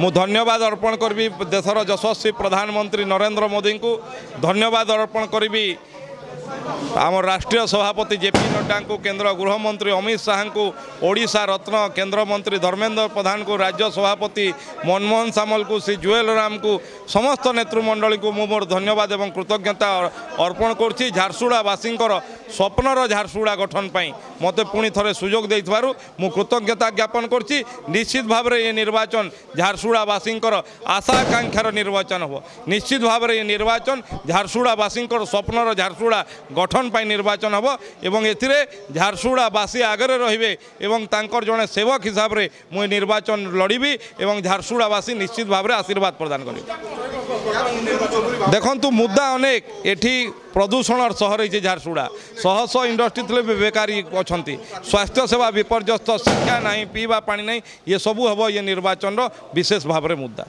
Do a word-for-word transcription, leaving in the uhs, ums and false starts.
मु धन्यवाद अर्पण करी देशर यशस्वी प्रधानमंत्री नरेंद्र मोदी को धन्यवाद अर्पण करी आम राष्ट्रीय सभापति जेपी नड्डा को केंद्र गृहमंत्री अमित शाह को ओडिशा रत्न केंद्र मंत्री धर्मेंद्र प्रधान को राज्य सभापति मनमोहन सामल को श्री जुएल राम को समस्त नेतृमंडली को मु मोर धन्यवाद एवं कृतज्ञता अर्पण करुच्ची। झारसुगुड़ावासी स्वप्नर झारसुगुड़ा गठन पर मत पुणी थे सुजोग देव कृतज्ञता ज्ञापन करुच्ची। निश्चित भाव में ये निर्वाचन झारसुगुड़ावासी आशा आकांक्षार निर्वाचन हो। निश्चित भाव में ये निर्वाचन झारसुगुड़ावासी स्वप्नर झारसुगुड़ा गठन पर निर्वाचन हम एवं ये झारसुगुड़ावासी आगे रे जड़े सेवक हिसाब से मुझे निर्वाचन लड़बी एवं झारसुगुड़ावासी निश्चित भाव में आशीर्वाद प्रदान कर। देखु मुद्दा अनेक एटी प्रदूषण सहर है झारसुगुड़ा शह शह इंडस्ट्री थे भी बेकारी अच्छा स्वास्थ्य सेवा विपर्यस्त शिक्षा ना पीवा पानी ना ये सबू हम ये निर्वाचन विशेष भाव में मुद्दा।